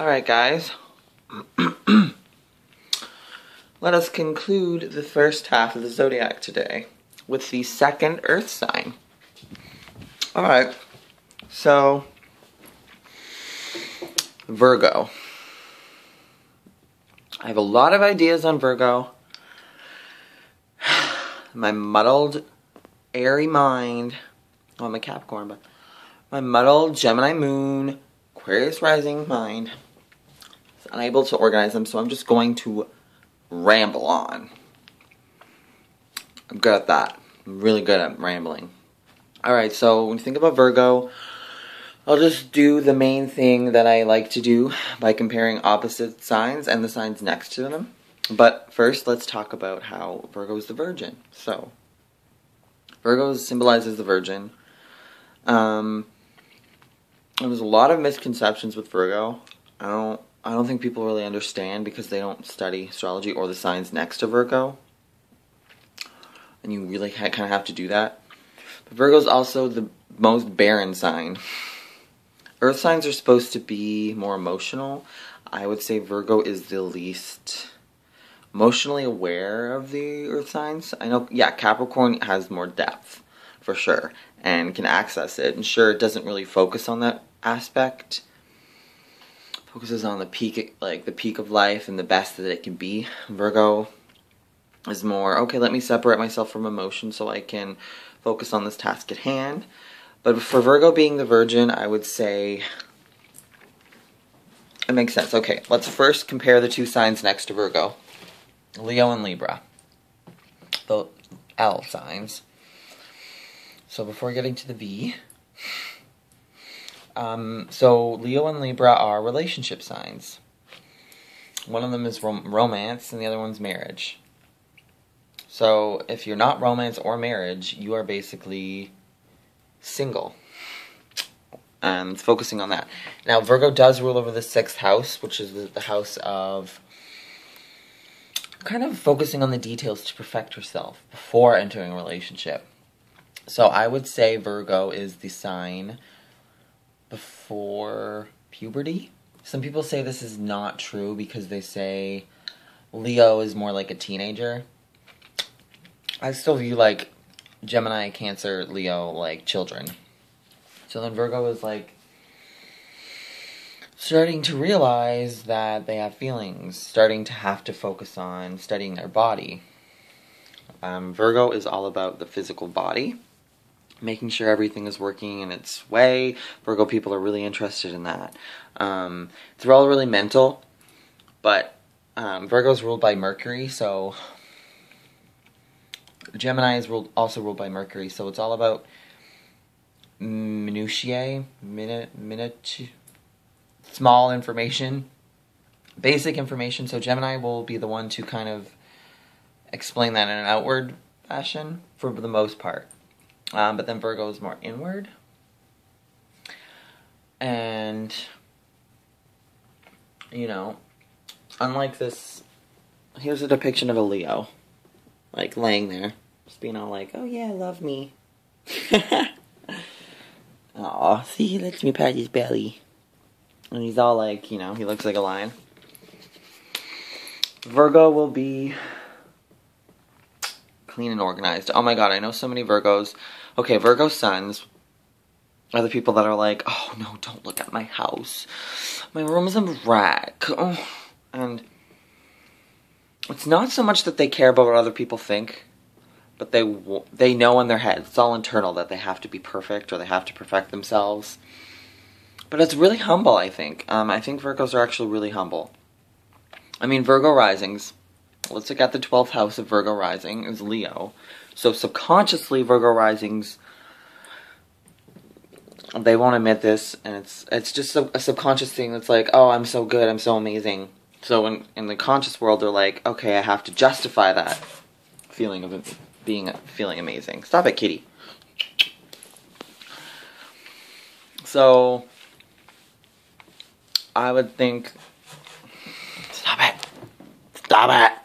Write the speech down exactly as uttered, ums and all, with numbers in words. Alright guys, let us conclude the first half of the zodiac today with the second earth sign. Alright, so Virgo. I have a lot of ideas on Virgo. My muddled, airy mind, oh I'm a Capricorn, but my muddled Gemini moon, Aquarius rising mind, is unable to organize them, so I'm just going to ramble on. I'm good at that. I'm really good at rambling. Alright, so when you think about Virgo, I'll just do the main thing that I like to do by comparing opposite signs and the signs next to them. But first, let's talk about how Virgo is the Virgin. So, Virgo symbolizes the Virgin. Um, there's a lot of misconceptions with Virgo. I don't, I don't think people really understand because they don't study astrology or the signs next to Virgo. And you really kind of have to do that. But Virgo is also the most barren sign. Earth signs are supposed to be more emotional. I would say Virgo is the least emotionally aware of the earth signs. I know, yeah, Capricorn has more depth, for sure, and can access it. And sure, it doesn't really focus on that aspect. It focuses on the peak, like the peak of life and the best that it can be. Virgo is more, okay, let me separate myself from emotion so I can focus on this task at hand. But for Virgo being the Virgin, I would say it makes sense. Okay, let's first compare the two signs next to Virgo. Leo and Libra. The L signs. So before getting to the V, um, so Leo and Libra are relationship signs. One of them is rom romance and the other one's marriage. So if you're not romance or marriage, you are basically single. And it's focusing on that. Now, Virgo does rule over the sixth house, which is the house of kind of focusing on the details to perfect herself before entering a relationship. So I would say Virgo is the sign before puberty. Some people say this is not true because they say Leo is more like a teenager. I still view like Gemini, Cancer, Leo like children. So then Virgo is like starting to realize that they have feelings, starting to have to focus on studying their body. Um, Virgo is all about the physical body, making sure everything is working in its way. Virgo people are really interested in that. Um, they're all really mental, but um, Virgo is ruled by Mercury, so Gemini is ruled, also ruled by Mercury, so it's all about minutiae, minute, minute, small information, basic information. So Gemini will be the one to kind of explain that in an outward fashion for the most part. Um, but then Virgo is more inward. And, you know, unlike this, here's a depiction of a Leo. Like, laying there. Just being all like, oh yeah, love me. Aw, see, he lets me pat his belly. And he's all like, you know, he looks like a lion. Virgo will be clean and organized. Oh my god, I know so many Virgos. Okay, Virgo sons are the people that are like, oh no, don't look at my house. My room is a wreck. Oh. And it's not so much that they care about what other people think, but they they know in their head, it's all internal, that they have to be perfect or they have to perfect themselves. But it's really humble, I think. Um, I think Virgos are actually really humble. I mean, Virgo risings. Let's look at the twelfth house of Virgo rising is Leo. So subconsciously, Virgo risings, they won't admit this, and it's it's just a, a subconscious thing that's like, oh, I'm so good, I'm so amazing. So in, in the conscious world, they're like, okay, I have to justify that feeling of being feeling amazing. Stop it, kitty. So I would think, stop it. Stop it.